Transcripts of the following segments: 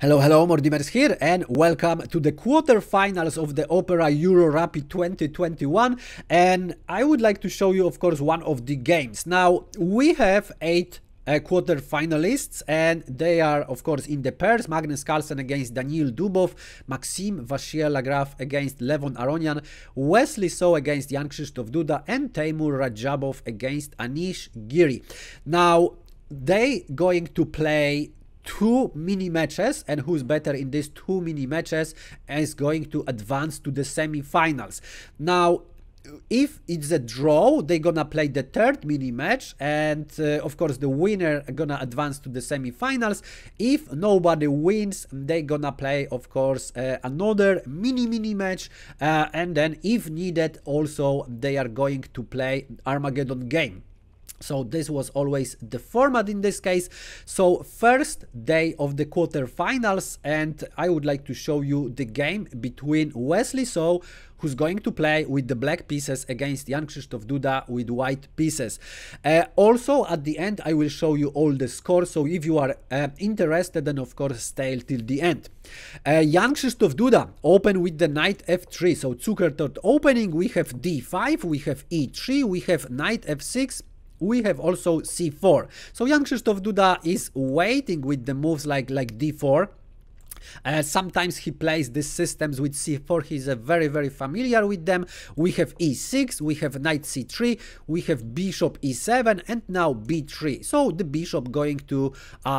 Hello, hello, Mordimer here and welcome to the quarterfinals of the Opera EuroRapid 2021, and I would like to show you, of course, one of the games. Now, we have 8 quarter finalists, and they are, of course, in the pairs: Magnus Carlsen against Daniil Dubov, Maxime Vachier-Lagrave against Levon Aronian, Wesley So against Jan Krzysztof Duda, and Teimour Radjabov against Anish Giri. Now, they going to play 2 mini matches, and who's better in these 2 mini matches is going to advance to the semi-finals. Now, if it's a draw, they're gonna play the 3rd mini match, and of course the winner gonna advance to the semi-finals. If nobody wins, they're gonna play, of course, another mini match, and then if needed also they are going to play Armageddon game. So this was always the format in this case. So first day of the quarterfinals, and I would like to show you the game between Wesley So, who's going to play with the black pieces, against Jan Krzysztof Duda with white pieces. Also at the end I will show you all the scores, so if you are interested, then of course stay till the end. Jan Krzysztof Duda open with the knight f3, so Zukertort opening. We have d5, we have e3, we have knight f6, we have also c4. So Jan Krzysztof Duda is waiting with the moves like d4. Sometimes he plays these systems with c4, he's very familiar with them. We have e6, we have knight c3, we have bishop e7, and now b3. So the bishop going to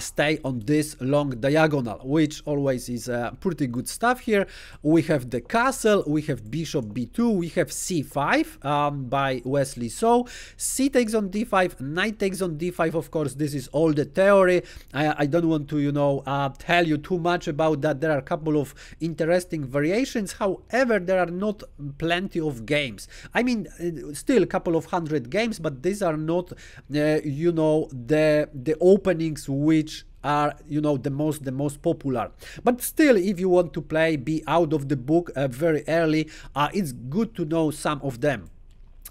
stay on this long diagonal, which always is pretty good stuff here. We have the castle, we have bishop b2, we have c5 by Wesley So. C takes on d5, knight takes on d5. Of course, this is all the theory. I don't want to, you know, tell you too much about that. There are a couple of interesting variations, however there are not plenty of games. I mean, still a couple of hundred games, but these are not you know, the openings which are, you know, the most popular. But still, if you want to play, be out of the book very early, it's good to know some of them.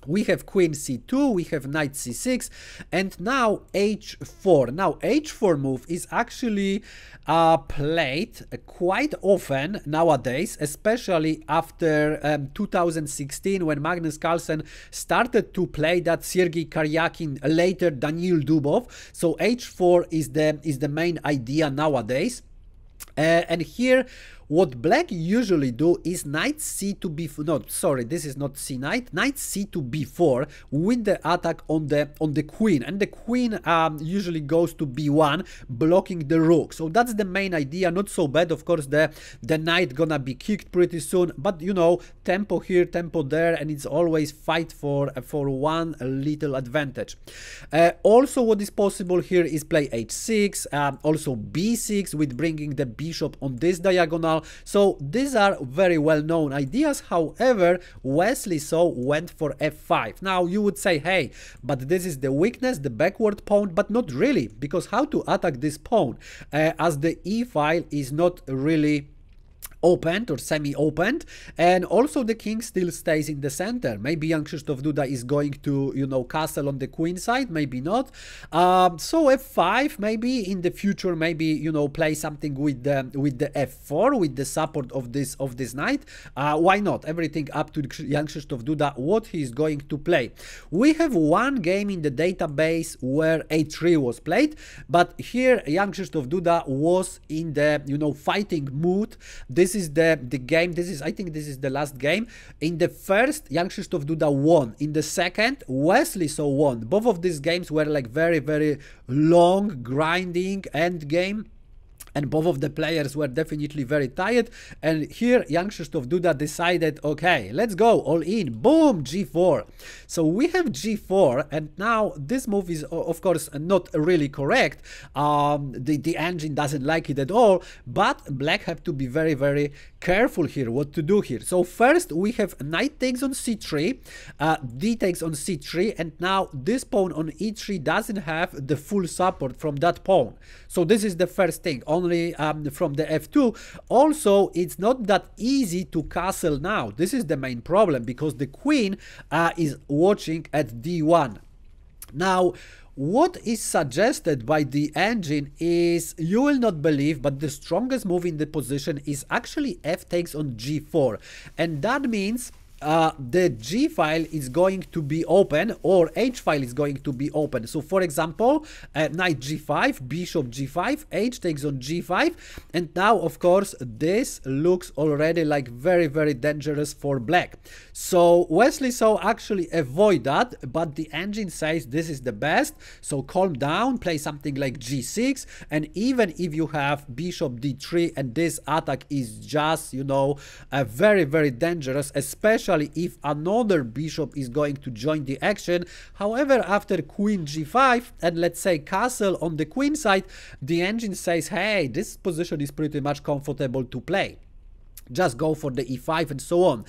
We have queen c2, we have knight c6, and now h4. Now h4 move is actually played quite often nowadays, especially after 2016, when Magnus Carlsen started to play that, Sergey Karjakin, later Daniil Dubov. So h4 is the main idea nowadays. And here what black usually do is knight c to b4. No, sorry, this is not c knight. Knight c to b4 with the attack on the queen, and the queen usually goes to b1, blocking the rook. So that's the main idea. Not so bad, of course. The knight gonna be kicked pretty soon, but you know, tempo here, tempo there, and it's always fight for one little advantage. Also, what is possible here is play h6, also b6 with bringing the bishop on this diagonal. So these are very well-known ideas. However, Wesley So went for f5. Now you would say, hey, but this is the weakness, the backward pawn, but not really, because how to attack this pawn, as the e-file is not really opened or semi-opened, and also the king still stays in the center. Maybe Jan Krzysztof Duda is going to, you know, castle on the queen side, maybe not. So f5, maybe in the future, maybe, you know, play something with the f4, with the support of this knight. Why not? Everything up to Jan Krzysztof Duda, what he is going to play. We have one game in the database where a3 was played, but here Jan Krzysztof Duda was in the, you know, fighting mood. This is the game. This is, I think, this is the last game. In the first, Jan Krzysztof Duda won. In the second, Wesley So won. Both of these games were like very long, grinding end game, and both of the players were definitely very tired. And here Jan Krzysztof Duda decided, okay, let's go all in. Boom, g4. So we have g4, and now this move is, of course, not really correct. The engine doesn't like it at all, but black have to be very careful here what to do here. So first we have knight takes on c3, d takes on c3, and now this pawn on e3 doesn't have the full support from that pawn. So this is the first thing. Only from the f2. Also, it's not that easy to castle now. This is the main problem, because the queen is watching at d1. Now What is suggested by the engine is, you will not believe, but the strongest move in the position is actually f takes on g4, and that means the G file is going to be open, or H file is going to be open. So for example, knight G5, bishop G5, H takes on G5, and now of course this looks already like very, very dangerous for black. So Wesley So actually avoid that, but the engine says this is the best, so calm down, play something like G6, and even if you have bishop D3 and this attack is just, you know, very, very dangerous, especially if another bishop is going to join the action. However, after queen g5 and let's say castle on the queen side, the engine says, hey, this position is pretty much comfortable to play. Just go for the e5 and so on.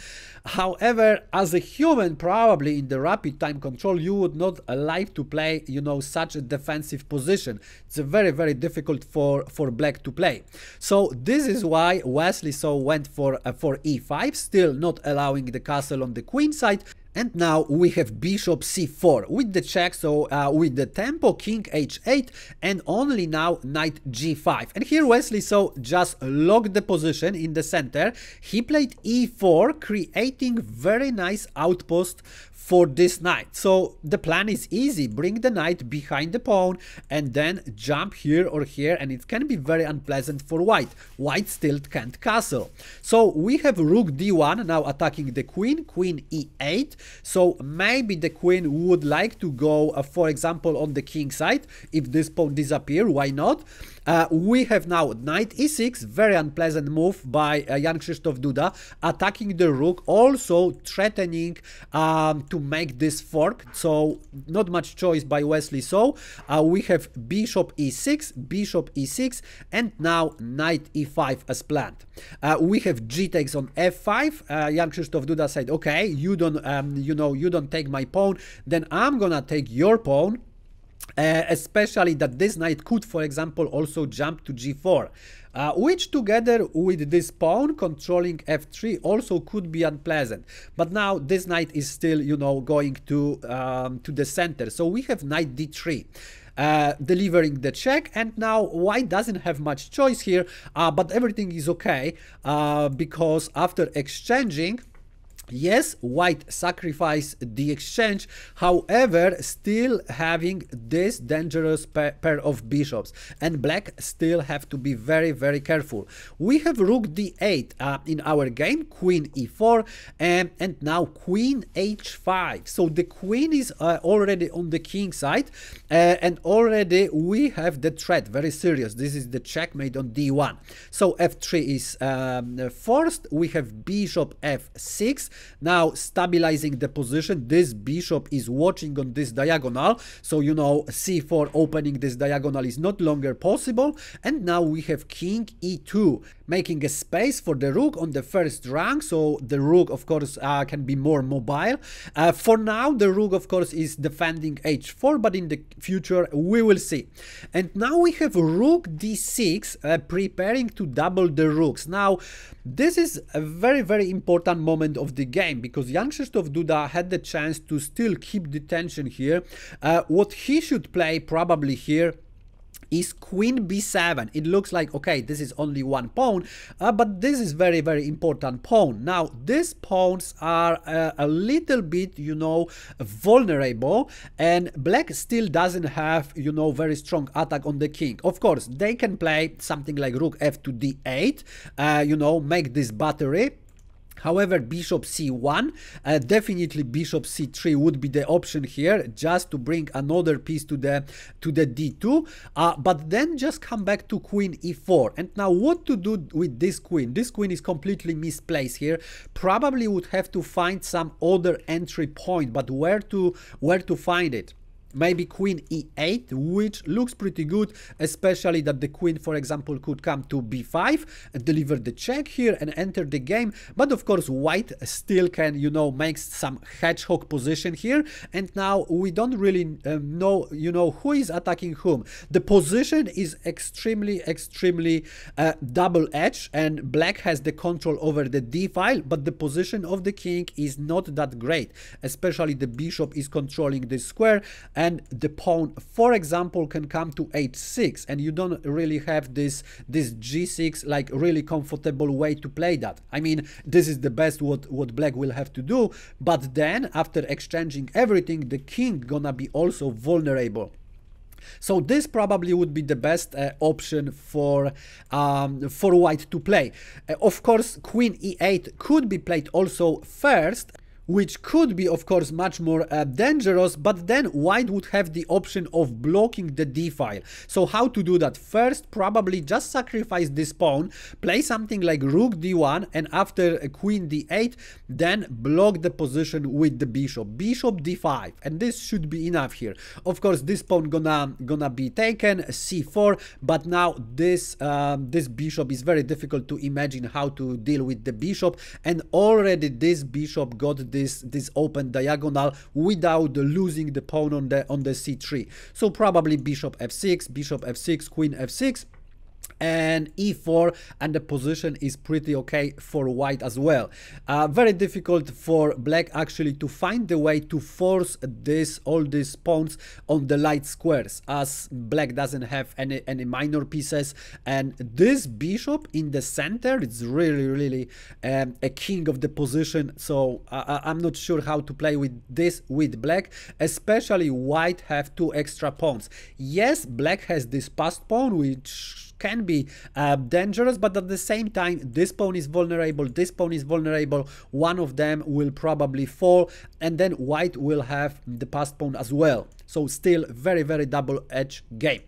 However, as a human, probably in the rapid time control, you would not like to play, you know, such a defensive position. It's very, very difficult for black to play. So this is why Wesley So went for e5, still not allowing the castle on the queen side. And now we have bishop c4 with the check, so with the tempo, king h8, and only now knight g5. And here Wesley So just locked the position in the center. He played e4, creating very nice outpost for this knight. So the plan is easy, bring the knight behind the pawn and then jump here or here, and it can be very unpleasant for white. White still can't castle. So we have rook d1 now attacking the queen, queen e8. So maybe the queen would like to go, for example, on the king side. If this pawn disappears, why not? We have now knight e6, very unpleasant move by Jan Krzysztof Duda, attacking the rook, also threatening to make this fork. So not much choice by Wesley So. We have bishop e6, and now knight e5 as planned. We have g takes on f5. Jan Krzysztof Duda said, okay, you don't you know, you don't take my pawn, then I'm gonna take your pawn. Especially that this knight could, for example, also jump to g4, which together with this pawn controlling f3 also could be unpleasant. But now this knight is still, you know, going to the center. So we have knight d3. Delivering the check, and now white doesn't have much choice here, but everything is okay, because after exchanging, yes, white sacrificed the exchange, however, still having this dangerous pair of bishops, and black still have to be very, very careful. We have rook d8 in our game, queen e4, and now queen h5. So the queen is already on the king side, and already we have the threat, very serious. This is the checkmate on d1. So f3 is forced. We have bishop f6. Now stabilizing the position. This bishop is watching on this diagonal, so you know, c4 opening this diagonal is not longer possible. And now we have king e2, making a space for the rook on the first rank, so the rook of course can be more mobile. For now the rook of course is defending h4, but in the future we will see. And now we have rook d6, preparing to double the rooks. Now this is a very, very important moment of the game, because Jan Krzysztof Duda had the chance to still keep the tension here. What he should play probably here is queen b7. It looks like, okay, this is only one pawn, but this is very, very important pawn. Now these pawns are a little bit, you know, vulnerable, and black still doesn't have, you know, very strong attack on the king. Of course they can play something like rook f to d8, you know, make this battery. However, bishop c1, definitely bishop c3 would be the option here, just to bring another piece to the d2, but then just come back to queen e4. And now what to do with this queen? This queen is completely misplaced here. Probably would have to find some other entry point, but where to find it? Maybe queen e8, which looks pretty good, especially that the queen, for example, could come to b5 and deliver the check here and enter the game. But of course white still can, you know, make some hedgehog position here, and now we don't really know, you know, who is attacking whom. The position is extremely double-edged, and black has the control over the d file, but the position of the king is not that great, especially the bishop is controlling the square, and the pawn, for example, can come to h6, and you don't really have this g6 like really comfortable way to play that. I mean, this is the best what black will have to do, but then after exchanging everything, the king gonna be also vulnerable. So this probably would be the best option for white to play. Of course, queen e8 could be played also first, which could be, of course, much more dangerous, but then white would have the option of blocking the d-file. So how to do that? First, probably just sacrifice this pawn, play something like rook d1, and after queen d8, then block the position with the bishop. Bishop d5, and this should be enough here. Of course, this pawn gonna be taken, c4, but now this bishop is very difficult to imagine how to deal with the bishop, and already this bishop got this open diagonal without losing the pawn on the c3. So probably bishop f6, queen f6, and e4, and the position is pretty okay for white as well. Very difficult for black actually to find the way to force all these pawns on the light squares, as black doesn't have any minor pieces, and this bishop in the center is really a king of the position. So I'm not sure how to play with this with black, especially white have two extra pawns. Yes, black has this passed pawn, which can be dangerous, but at the same time this pawn is vulnerable, this pawn is vulnerable, one of them will probably fall, and then white will have the passed pawn as well. So still very double-edged game.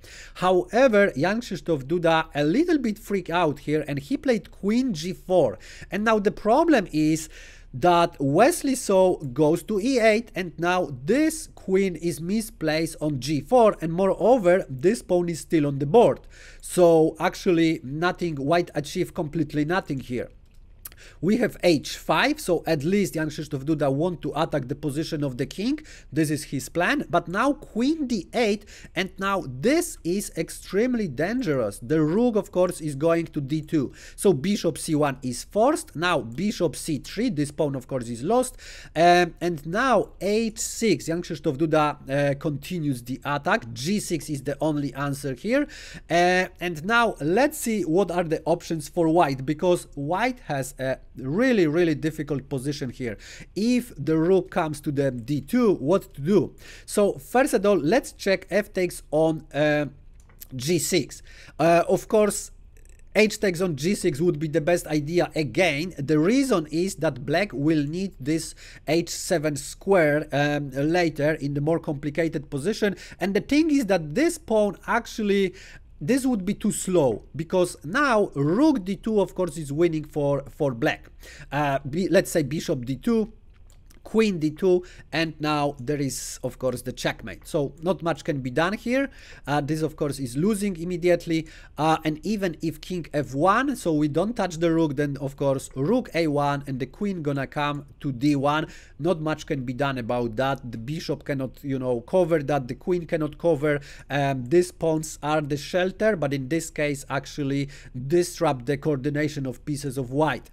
However, Jan Krzysztof Duda a little bit freaked out here, and he played queen g4, and now the problem is that Wesley So goes to e8, and now this queen is misplaced on g4, and moreover this pawn is still on the board. So actually nothing, white achieved completely nothing here. We have h5, so at least Jan Krzysztof Duda want to attack the position of the king. This is his plan, but now queen d8, and now this is extremely dangerous. The rook, of course, is going to d2, so bishop c1 is forced. Now bishop c3, this pawn, of course, is lost, and now h6. Jan Krzysztof Duda continues the attack. g6 is the only answer here, and now let's see what are the options for white, because white has a really difficult position here. If the rook comes to the d2, what to do? So first of all, let's check f takes on g6. Of course, h takes on g6 would be the best idea again. The reason is that black will need this h7 square later in the more complicated position, and the thing is that this pawn actually, this would be too slow, because now rook d2, of course, is winning for black. Let's say bishop d2, queen d2, and now there is, of course, the checkmate. So not much can be done here. This, of course, is losing immediately, and even if king f1, so we don't touch the rook, then, of course, rook a1, and the queen gonna come to d1. Not much can be done about that. The bishop cannot, you know, cover that, the queen cannot cover. These pawns are the shelter, but in this case actually disrupt the coordination of pieces of white.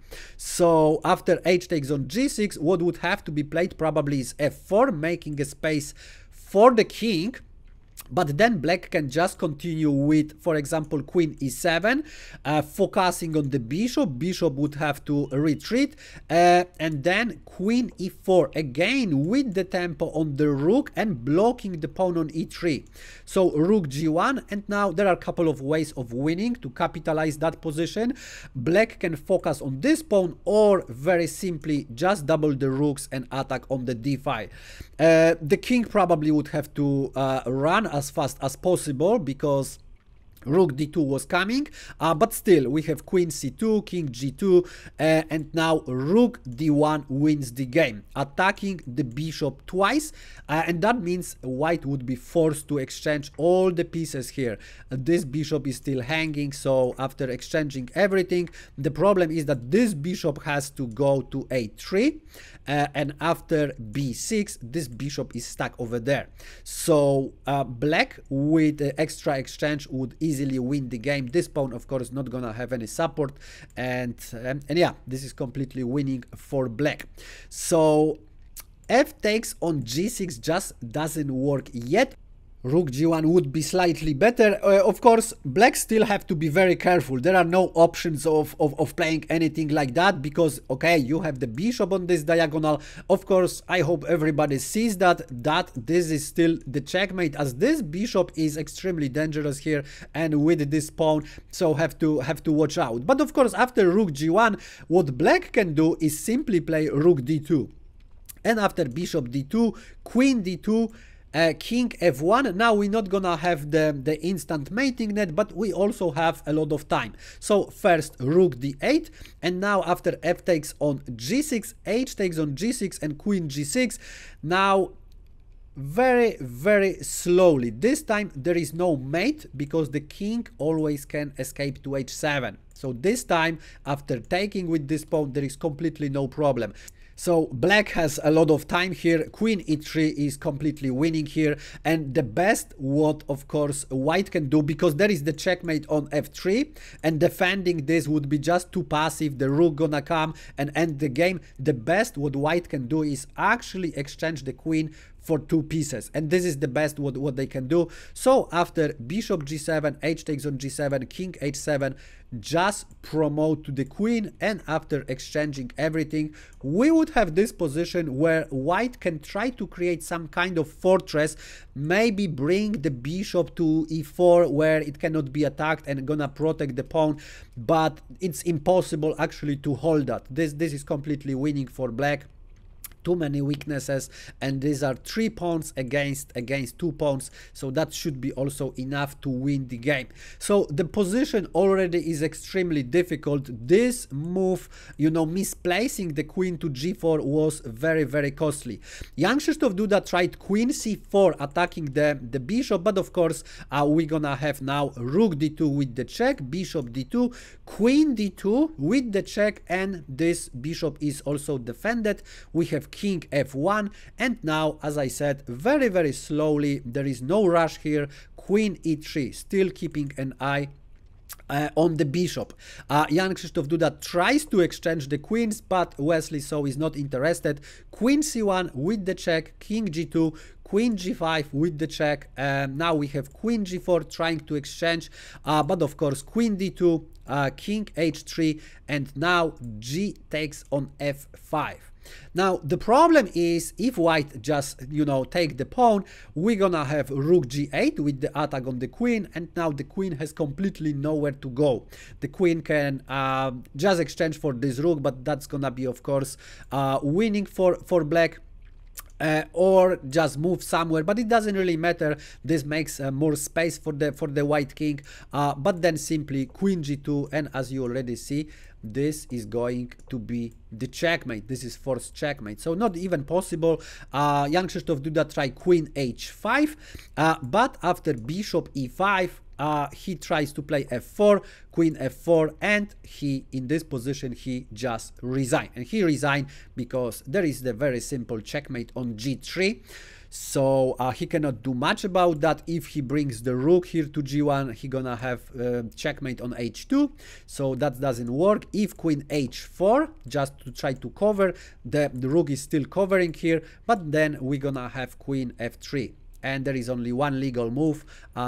So after h takes on g6, what would have to be played probably is f4, making a space for the king, but then black can just continue with, for example, queen e7, focusing on the bishop. Bishop would have to retreat, and then queen e4, again with the tempo on the rook and blocking the pawn on e3. So rook g1, and now there are a couple of ways of winning to capitalize that position. Black can focus on this pawn, or very simply just double the rooks and attack on the d-file. The king probably would have to run as fast as possible, because rook d2 was coming, but still we have queen c2, king g2, and now rook d1 wins the game, attacking the bishop twice, and that means white would be forced to exchange all the pieces here. This bishop is still hanging, so after exchanging everything, the problem is that this bishop has to go to a3, and after b6 this bishop is stuck over there. So black with extra exchange would easily win the game. This pawn, of course, not gonna have any support, and yeah, this is completely winning for black. So f takes on g6 just doesn't work yet. Rook g1 would be slightly better. Of course, black still have to be very careful. There are no options of playing anything like that because, okay, you have the bishop on this diagonal. Of course, I hope everybody sees that this is still the checkmate, as this bishop is extremely dangerous here and with this pawn, so have to watch out. But of course, after rook g1, what black can do is simply play rook d2. And after bishop d2, queen d2, king f1. Now we're not gonna have the instant mating net, but we also have a lot of time. So first rook d8, and now after f takes on g6, h takes on g6 and queen g6. Now very, very slowly. This time there is no mate because the king always can escape to h7. So this time after taking with this pawn there is completely no problem. So black has a lot of time here. Queen e3 is completely winning here, and the best what of course white can do, because there is the checkmate on f3, and defending this would be just too passive. The rook gonna come and end the game. The best what white can do is actually exchange the queen for two pieces, and this is the best what they can do. So after bishop g7, h takes on g7, king h7, just promote to the queen, and after exchanging everything we would have this position where white can try to create some kind of fortress, maybe bring the bishop to e4 where it cannot be attacked and gonna protect the pawn, but it's impossible actually to hold that. This is completely winning for black. Too many weaknesses, and these are 3 pawns against 2 pawns, so that should be also enough to win the game. So the position already is extremely difficult. This move, you know, misplacing the queen to g4 was very, very costly. Jan Krzysztof Duda tried queen c4 attacking the bishop, but of course we're gonna have now rook d2 with the check, bishop d2, queen d2 with the check, and this bishop is also defended. We have king f1, and now, as I said, very, very slowly, there is no rush here. Queen e3, still keeping an eye on the bishop. Jan Krzysztof Duda tries to exchange the queens, but Wesley So is not interested. Queen c1 with the check, king g2, queen g5 with the check. Now we have queen g4 trying to exchange, but of course queen d2, king h3, and now g takes on f5. Now the problem is, if white just, you know, take the pawn, we're gonna have rook g8 with the attack on the queen, and now the queen has completely nowhere to go. The queen can just exchange for this rook, but that's gonna be of course winning for black. Or just move somewhere, but it doesn't really matter. This makes more space for the white king, but then simply queen g2, and as you already see, this is going to be the checkmate. This is forced checkmate, so not even possible. Jan Krzysztof Duda tried queen h5, but after bishop e5, he tries to play f4, queen f4, and he, in this position, he just resigned. And he resigned because there is the very simple checkmate on g3. So he cannot do much about that. If he brings the rook here to g1, he gonna have checkmate on h2, so that doesn't work. If queen h4, just to try to cover, the rook is still covering here, but then we're gonna have queen f3. And there is only one legal move,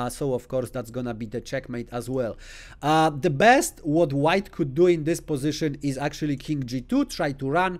so of course that's gonna be the checkmate as well. The best what white could do in this position is actually king g2, try to run,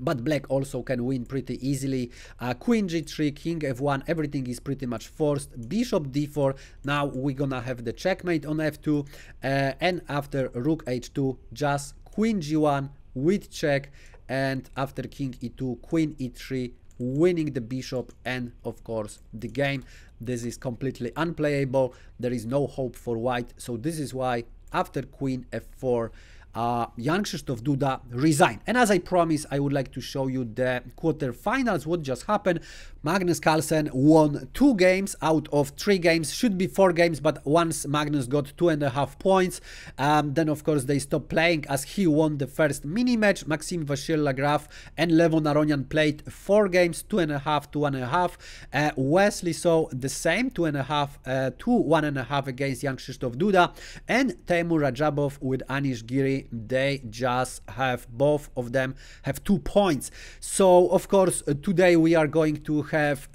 but black also can win pretty easily. Queen g3, king f1, everything is pretty much forced. Bishop d4, now we're gonna have the checkmate on f2, and after rook h2, just queen g1 with check, and after king e2, queen e3, winning the bishop and of course the game. This is completely unplayable. There is no hope for white, so this is why after queen f4, Jan Krzysztof Duda resigned. And as I promised, I would like to show you the quarterfinals, what just happened. Magnus Carlsen won 2 games out of 3 games, should be 4 games, but once Magnus got 2.5 points, then of course they stopped playing as he won the first mini match. Maxime Vachier-Lagrave and Levon Aronian played 4 games, 2.5 to 1.5. Wesley So the same, 2.5 to 1.5 against Jan Krzysztof Duda, and Teimour Radjabov with Anish Giri actually they just have, both of them have 2 points. So of course today we are going to have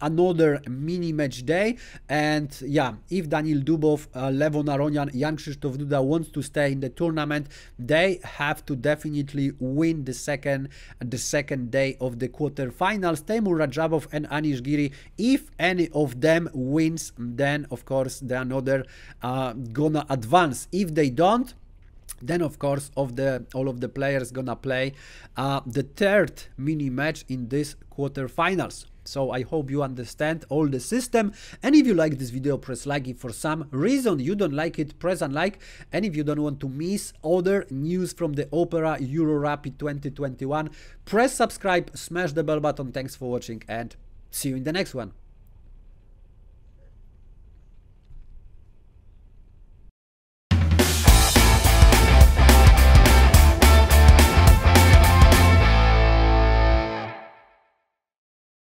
another mini match day, and yeah, if Daniil Dubov, Levon Aronian, Jan Krzysztof Duda wants to stay in the tournament, they have to definitely win the second day of the quarterfinals. Teimour Radjabov and Anish Giri, if any of them wins, then of course the another gonna advance. If they don't, then of course all of the players gonna play the third mini match in this quarterfinals. So I hope you understand all the system, and if you like this video, press like. If for some reason you don't like it, press unlike. And if you don't want to miss other news from the Opera EuroRapid 2021, press subscribe, smash the bell button. Thanks for watching, and see you in the next one.